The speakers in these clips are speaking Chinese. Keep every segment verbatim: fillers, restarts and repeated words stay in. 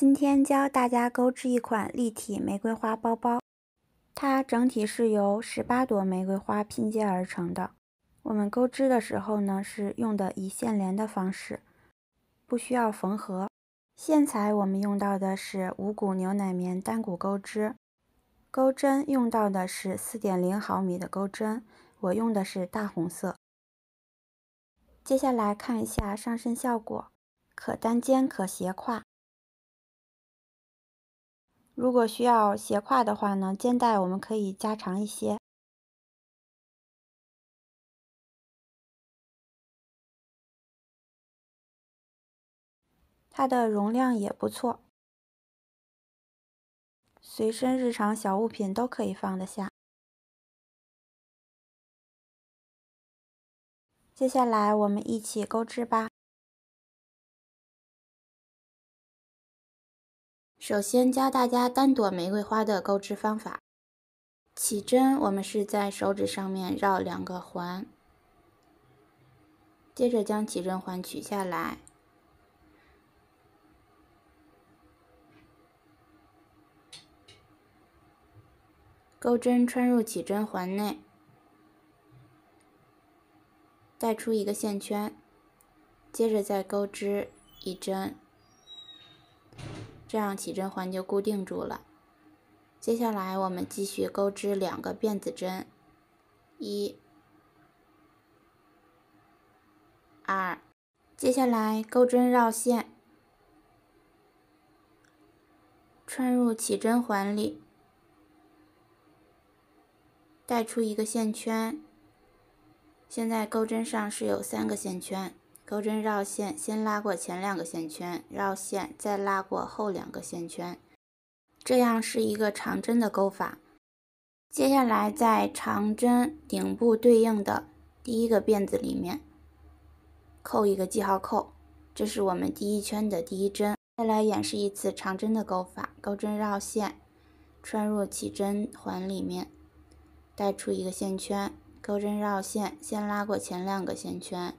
今天教大家购置一款立体玫瑰花包包，它整体是由十八朵玫瑰花拼接而成的。我们购置的时候呢，是用的以线连的方式，不需要缝合。线材我们用到的是无骨牛奶棉单股钩织，钩针用到的是 四点零毫米 的钩针，我用的是大红色。接下来看一下上身效果，可单肩可斜挎。 如果需要斜挎的话呢，肩带我们可以加长一些。它的容量也不错，随身日常小物品都可以放得下。接下来我们一起购置吧。 首先教大家单朵玫瑰花的购置方法。起针我们是在手指上面绕两个环，接着将起针环取下来，钩针穿入起针环内，带出一个线圈，接着再钩织一针。 这样起针环就固定住了。接下来我们继续钩织两个辫子针，一、二。接下来钩针绕线，穿入起针环里，带出一个线圈。现在钩针上是有三个线圈。 钩针绕线，先拉过前两个线圈，绕线，再拉过后两个线圈，这样是一个长针的钩法。接下来在长针顶部对应的第一个辫子里面扣一个记号扣，这是我们第一圈的第一针。再来演示一次长针的钩法，钩针绕线，穿入起针环里面，带出一个线圈，钩针绕线，先拉过前两个线圈。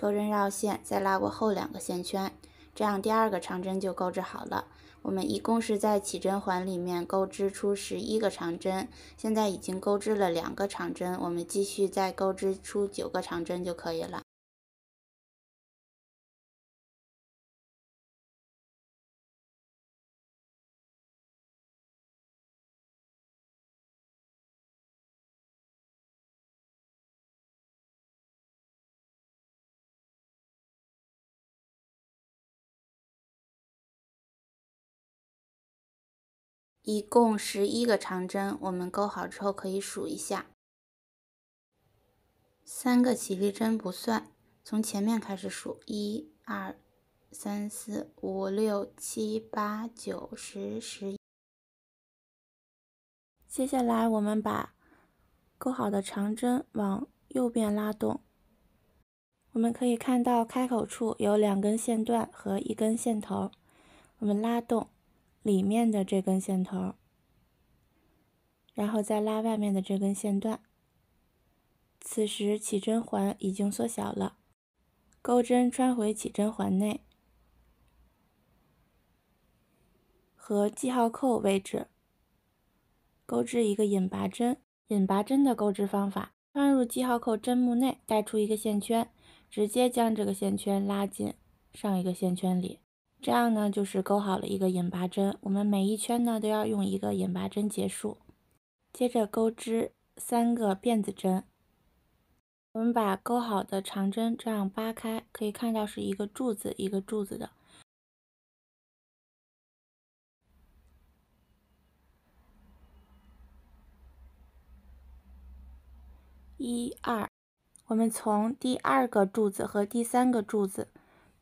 钩针绕线，再拉过后两个线圈，这样第二个长针就钩织好了。我们一共是在起针环里面钩织出十一个长针，现在已经钩织了两个长针，我们继续再钩织出九个长针就可以了。一共十一个长针，我们钩好之后可以数一下。三个起立针不算，从前面开始数： 一、二、三、四、五、六、七、八、九、十、十一。接下来我们把钩好的长针往右边拉动，我们可以看到开口处有两根线段和一根线头，我们拉动 里面的这根线头，然后再拉外面的这根线段。此时起针环已经缩小了，钩针穿回起针环内，和记号扣位置钩织一个引拔针。引拔针的钩织方法：穿入记号扣针目内，带出一个线圈，直接将这个线圈拉进上一个线圈里。 这样呢，就是钩好了一个引拔针。我们每一圈呢都要用一个引拔针结束。接着钩织三个辫子针。我们把钩好的长针这样扒开，可以看到是一个柱子一个柱子的。一、二，我们从第二个柱子和第三个柱子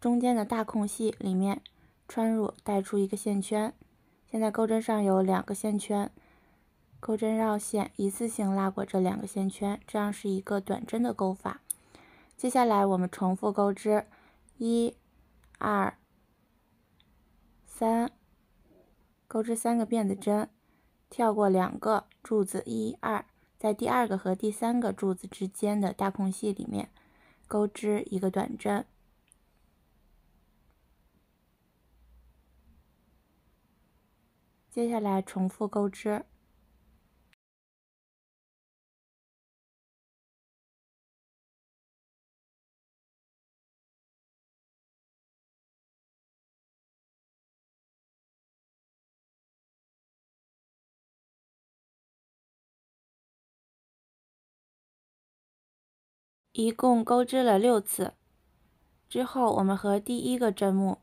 中间的大空隙里面穿入，带出一个线圈。现在钩针上有两个线圈，钩针绕线，一次性拉过这两个线圈，这样是一个短针的钩法。接下来我们重复钩织，一、二、三，钩织三个辫子针，跳过两个柱子，一、二，在第二个和第三个柱子之间的大空隙里面钩织一个短针。接下来重复钩织。 一共钩织了六次，之后我们和第一个针目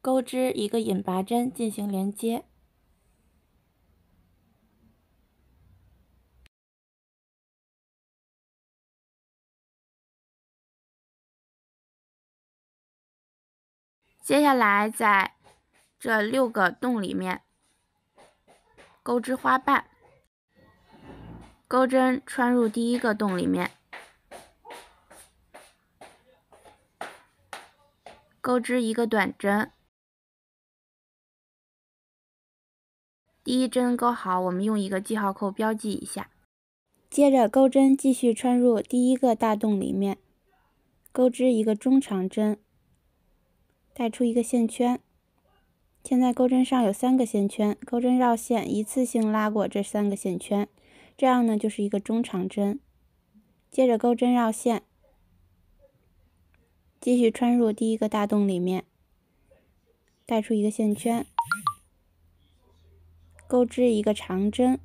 钩织一个引拔针进行连接。接下来在这六个洞里面钩织花瓣。 钩针穿入第一个洞里面，钩织一个短针。第一针钩好，我们用一个记号扣标记一下。接着，钩针继续穿入第一个大洞里面，钩织一个中长针，带出一个线圈。现在钩针上有三个线圈，钩针绕线一次性拉过这三个线圈。 这样呢，就是一个中长针。接着钩针绕线，继续穿入第一个大洞里面，带出一个线圈，钩织一个长针。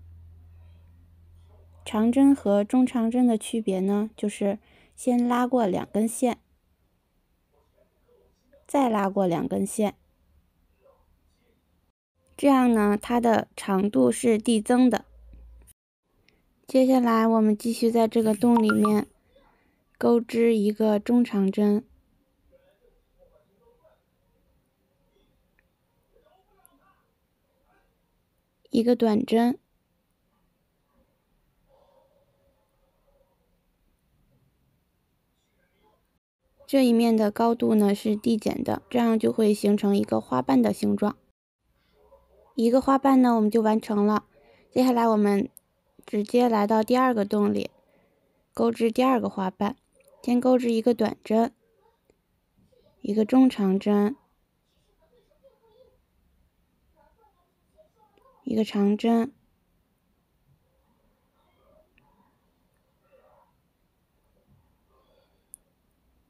长针和中长针的区别呢，就是先拉过两根线，再拉过两根线，这样呢，它的长度是递增的。 接下来，我们继续在这个洞里面钩织一个中长针，一个短针，这一面的高度呢是递减的，这样就会形成一个花瓣的形状。一个花瓣呢，我们就完成了。接下来我们 直接来到第二个洞里，钩织第二个花瓣。先钩织一个短针，一个中长针，一个长针，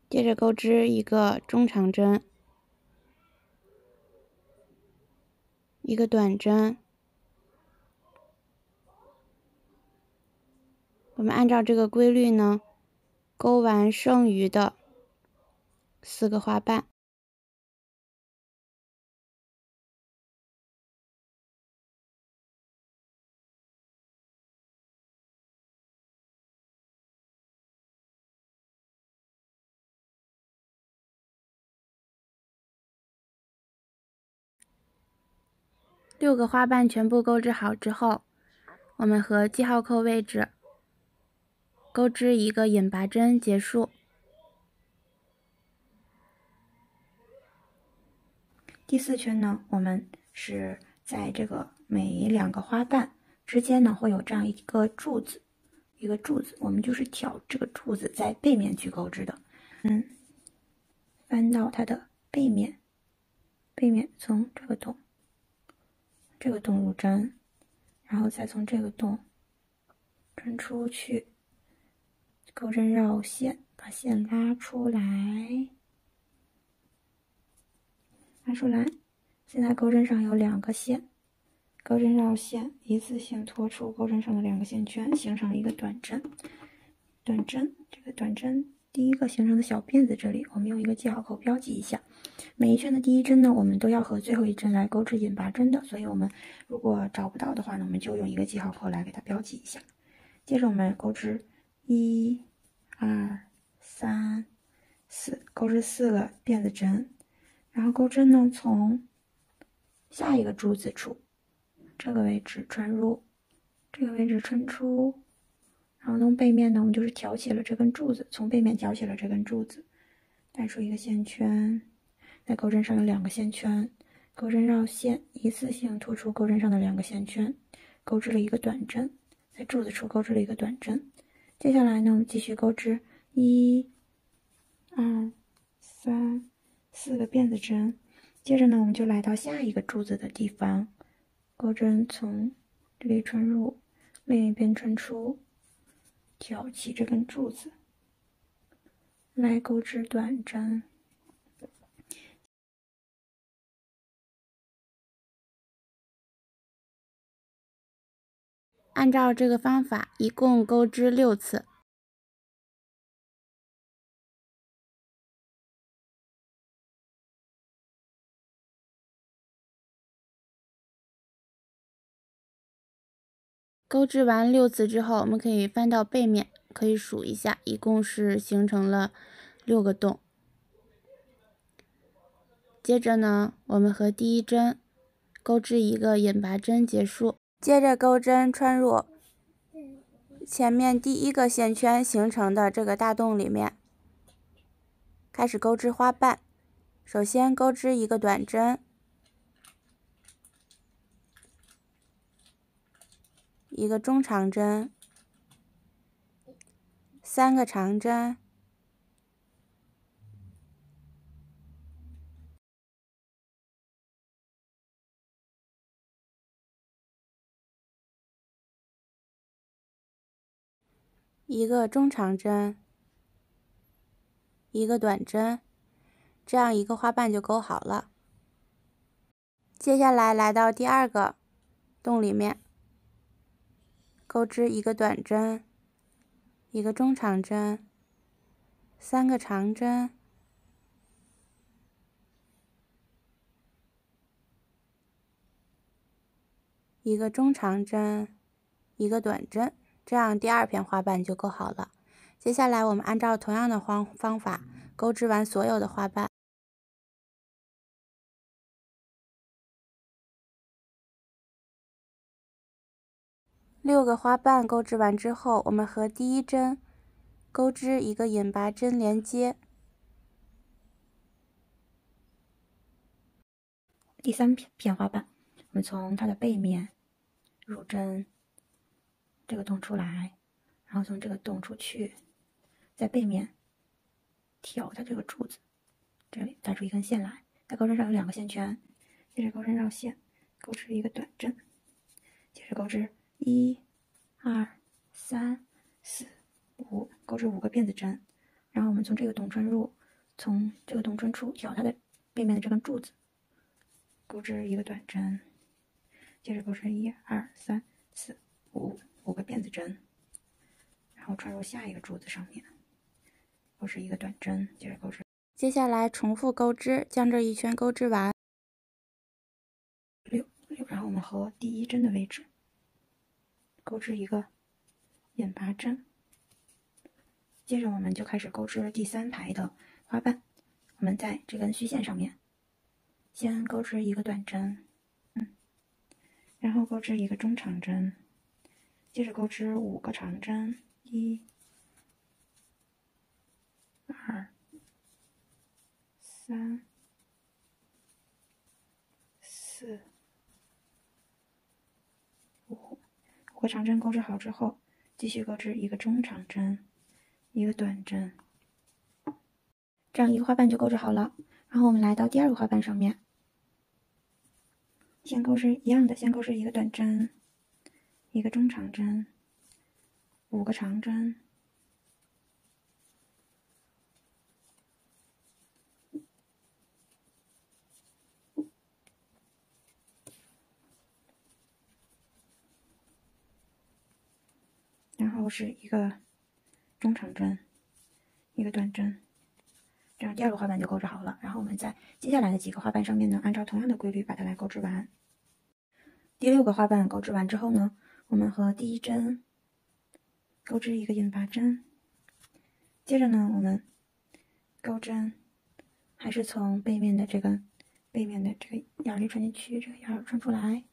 接着钩织一个中长针，一个短针。 我们按照这个规律呢，钩完剩余的四个花瓣。六个花瓣全部钩织好之后，我们和记号扣位置 钩织一个引拔针结束。第四圈呢，我们是在这个每两个花瓣之间呢，会有这样一个柱子，一个柱子，我们就是挑这个柱子在背面去钩织的。嗯，翻到它的背面，背面从这个洞，这个洞入针，然后再从这个洞针出去。 钩针绕线，把线拉出来，拉出来。现在钩针上有两个线，钩针绕线一次性拖出钩针上的两个线圈，形成了一个短针。短针，这个短针第一个形成的小辫子这里，我们用一个记号扣标记一下。每一圈的第一针呢，我们都要和最后一针来钩织引拔针的，所以我们如果找不到的话呢，我们就用一个记号扣来给它标记一下。接着我们钩织 一、二、三、四，钩织四个辫子针，然后钩针呢从下一个珠子处这个位置穿入，这个位置穿出，然后从背面呢，我们就是挑起了这根柱子，从背面挑起了这根柱子，带出一个线圈，在钩针上有两个线圈，钩针绕线一次性突出钩针上的两个线圈，钩织了一个短针，在柱子处钩织了一个短针。 接下来呢，我们继续钩织一、二、三、四个辫子针。接着呢，我们就来到下一个珠子的地方，钩针从这里穿入，另一边穿出，挑起这根柱子，来钩织短针。 按照这个方法，一共钩织六次。钩织完六次之后，我们可以翻到背面，可以数一下，一共是形成了六个洞。接着呢，我们和第一针钩织一个引拔针结束。 接着钩针穿入前面第一个线圈形成的这个大洞里面，开始钩织花瓣。首先钩织一个短针，一个中长针，三个长针，一个中长针，一个短针，这样一个花瓣就钩好了。接下来来到第二个洞里面，钩织一个短针，一个中长针，三个长针，一个中长针，一个短针。 这样第二片花瓣就钩好了。接下来我们按照同样的方方法钩织完所有的花瓣。六个花瓣钩织完之后，我们和第一针钩织一个引拔针连接。第三片花瓣，我们从它的背面入针。 这个洞出来，然后从这个洞出去，在背面挑它这个柱子，这里带出一根线来，在钩针上有两个线圈，接着钩针绕线，钩织一个短针，接着钩织一、二、三、四、五，钩织五个辫子针，然后我们从这个洞穿入，从这个洞穿出，挑它的背面的这根柱子，钩织一个短针，接着钩织一、二、三、四、五。 五个辫子针，然后穿入下一个珠子上面，钩织一个短针，接着钩织。接下来重复钩织，将这一圈钩织完。六六，然后我们和第一针的位置钩织一个引拔针，接着我们就开始钩织第三排的花瓣。我们在这根虚线上面先钩织一个短针，嗯，然后钩织一个中长针。 接着钩织五个长针，一、二、三、四、五。五个长针钩织好之后，继续钩织一个中长针，一个短针，这样一个花瓣就钩织好了。然后我们来到第二个花瓣上面，先钩织一样的，先钩织一个短针。 一个中长针，五个长针，然后是一个中长针，一个短针，这样第二个花瓣就钩织好了。然后我们在接下来的几个花瓣上面呢，按照同样的规律把它来钩织完。第六个花瓣钩织完之后呢？ 我们和第一针钩织一个引拔针，接着呢，我们钩针还是从背面的这个背面的这个眼里穿进去，这个眼穿出来，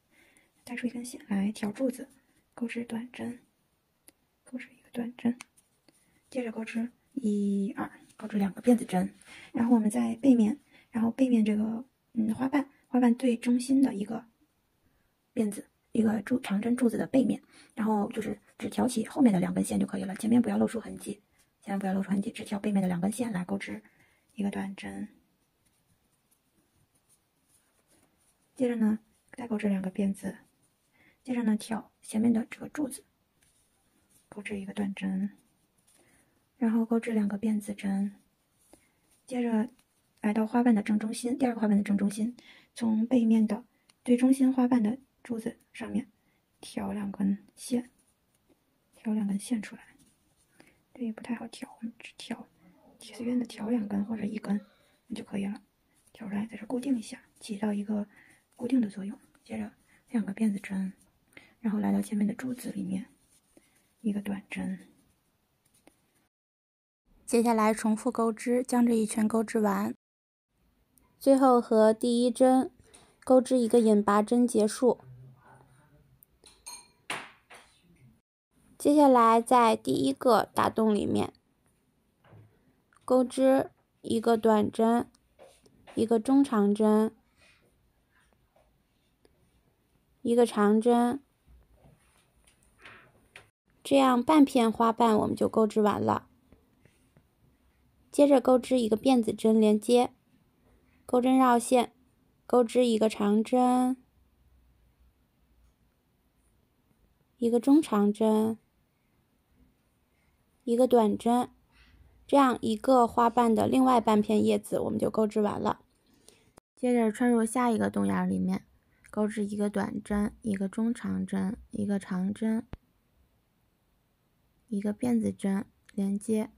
带出一根线来挑柱子，钩织短针，钩织一个短针，接着钩织一二，钩织两个辫子针，然后我们在背面，然后背面这个嗯花瓣花瓣最中心的一个辫子。 一个柱长针柱子的背面，然后就是只挑起后面的两根线就可以了，前面不要露出痕迹，千万不要露出痕迹，只挑背面的两根线来钩织一个短针，接着呢，再钩织两个辫子，接着呢挑前面的这个柱子，钩织一个断针，然后钩织两个辫子针，接着来到花瓣的正中心，第二个花瓣的正中心，从背面的最中心花瓣的珠子上面挑两根线，挑两根线出来。这也不太好挑，我们只挑随便的挑两根或者一根就可以了。挑出来，在这固定一下，起到一个固定的作用。接着两个辫子针，然后来到前面的珠子里面，一个短针。接下来重复钩织，将这一圈钩织完。最后和第一针钩织一个引拔针结束。接下来在第一个打洞里面钩织一个短针，一个中长针，一个长针，这样半片花瓣我们就钩织完了。接着钩织一个辫子针连接，钩针绕线，钩织一个长针，一个中长针，一个短针，这样一个花瓣的另外半片叶子我们就钩织完了。接着穿入下一个洞眼里面，钩织一个短针，一个中长针，一个长针，一个辫子针连接。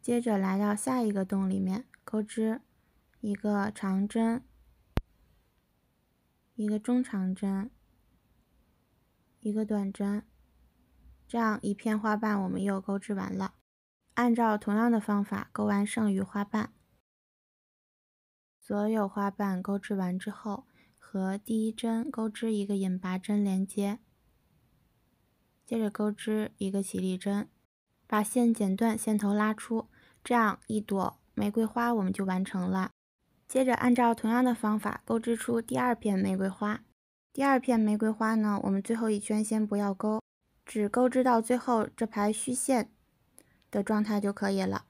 接着来到下一个洞里面，钩织一个长针，一个中长针，一个短针，这样一片花瓣我们又钩织完了。按照同样的方法钩完剩余花瓣，所有花瓣钩织完之后，和第一针钩织一个引拔针连接，接着钩织一个起立针，把线剪断，线头拉出，这样一朵玫瑰花我们就完成了。接着按照同样的方法钩织出第二片玫瑰花。第二片玫瑰花呢，我们最后一圈先不要钩，只钩织到最后这排虚线的状态就可以了。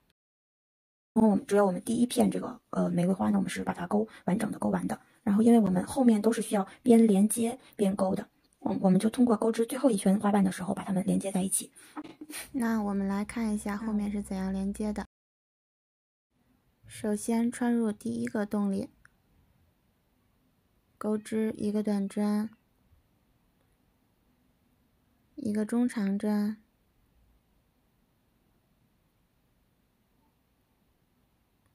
然后我们只有我们第一片这个呃玫瑰花呢，我们是把它钩完整的钩完的。然后因为我们后面都是需要边连接边钩的，我我们就通过钩织最后一圈花瓣的时候把它们连接在一起。那我们来看一下后面是怎样连接的。首先穿入第一个洞里，钩织一个短针，一个中长针，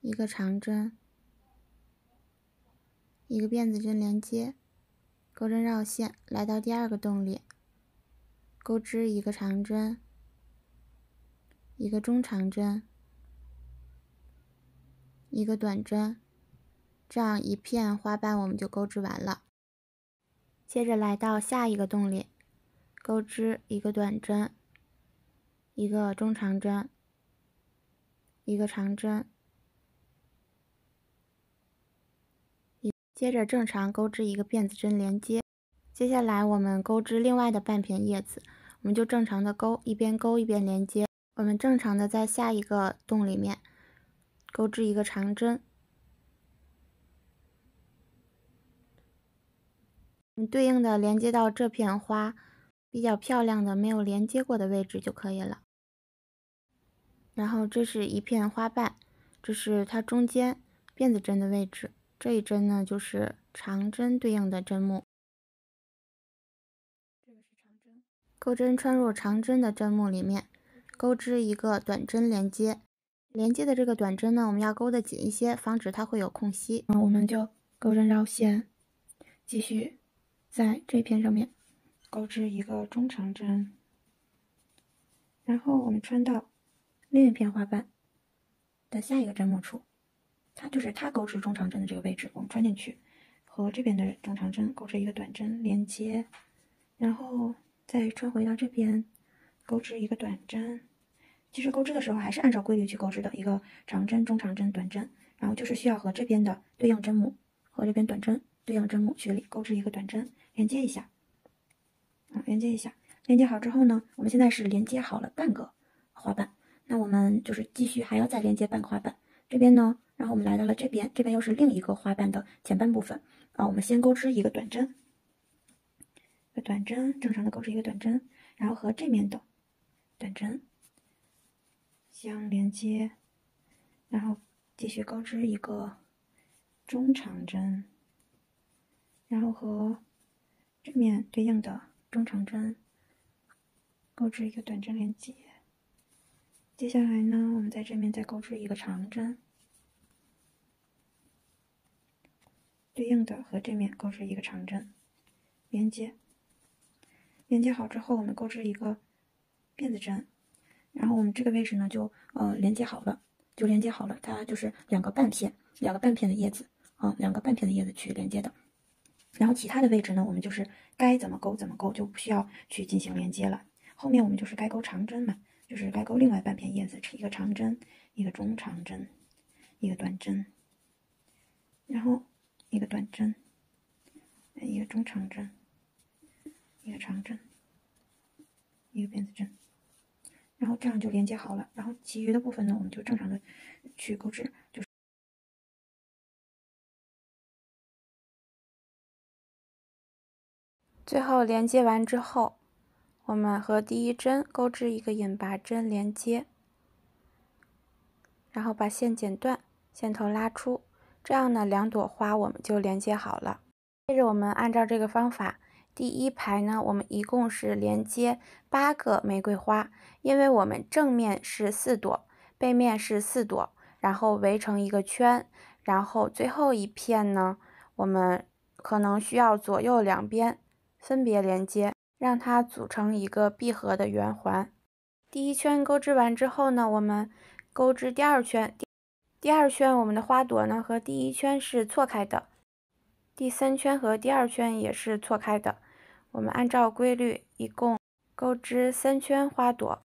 一个长针，一个辫子针连接，钩针绕线，来到第二个洞里，钩织一个长针，一个中长针，一个短针，这样一片花瓣我们就钩织完了。接着来到下一个洞里，钩织一个短针，一个中长针，一个长针，接着正常钩织一个辫子针连接。接下来我们钩织另外的半片叶子，我们就正常的钩，一边钩一边连接。我们正常的在下一个洞里面钩织一个长针，对应的连接到这片花比较漂亮的没有连接过的位置就可以了。然后这是一片花瓣，这是它中间辫子针的位置，这一针呢就是长针对应的针目，这个是长针。钩针穿入长针的针目里面，钩织一个短针连接。连接的这个短针呢，我们要钩的紧一些，防止它会有空隙。嗯，我们就钩针绕线，继续在这片上面钩织一个中长针，然后我们穿到另一片花瓣的下一个针目处。它就是它钩织中长针的这个位置，我们穿进去，和这边的中长针钩织一个短针连接，然后再穿回到这边，钩织一个短针。其实钩织的时候还是按照规律去钩织的，一个长针、中长针、短针，然后就是需要和这边的对应针目和这边短针对应针目去钩织一个短针连接一下，啊，连接一下，连接好之后呢，我们现在是连接好了半个花瓣，那我们就是继续还要再连接半个花瓣，这边呢。然后我们来到了这边，这边又是另一个花瓣的前半部分，啊，我们先钩织一个短针，一个短针，正常的钩织一个短针，然后和这面的短针相连接，然后继续钩织一个中长针，然后和这面对应的中长针钩织一个短针连接。接下来呢，我们在这面再钩织一个长针，对应的和这面钩织一个长针连接。连接好之后，我们钩织一个辫子针，然后我们这个位置呢就呃连接好了，就连接好了，它就是两个半片，两个半片的叶子啊，两个半片的叶子去连接的。然后其他的位置呢，我们就是该怎么钩怎么钩，就不需要去进行连接了。后面我们就是该钩长针嘛，就是该钩另外半片叶子，一个长针，一个中长针，一个短针，然后一个短针，一个中长针，一个长针，一个辫子针，然后这样就连接好了。然后其余的部分呢，我们就正常的去钩织，就是。最后连接完之后，我们和第一针钩织一个引拔针连接，然后把线剪断，线头拉出，这样呢两朵花我们就连接好了。接着我们按照这个方法，第一排呢我们一共是连接八个玫瑰花，因为我们正面是四朵，背面是四朵，然后围成一个圈，然后最后一片呢我们可能需要左右两边分别连接，让它组成一个闭合的圆环。第一圈钩织完之后呢，我们钩织第二圈。第二圈我们的花朵呢和第一圈是错开的，第三圈和第二圈也是错开的。我们按照规律一共钩织三圈花朵。